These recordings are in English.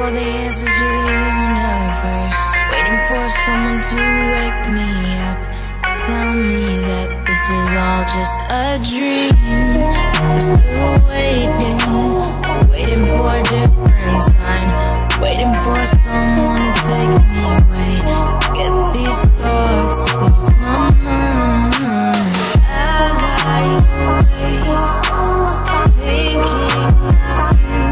for the answers to the universe, waiting for someone to wake me up, tell me that this is all just a dream. I'm still waiting, waiting for a different sign, waiting for someone to take me away, get these thoughts off my mind. I lie awake, thinking of you,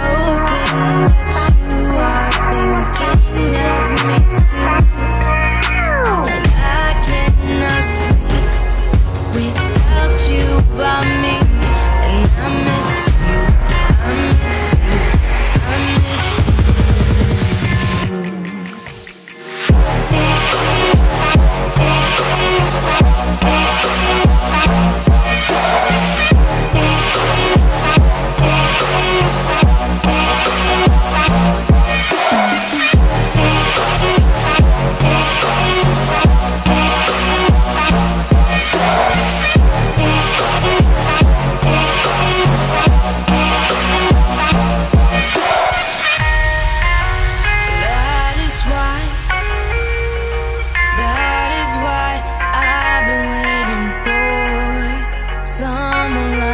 hoping that you are thinking of me too. I cannot sleep without you by me, and I miss you, I miss you, I miss you. That is why I've been waiting for someone like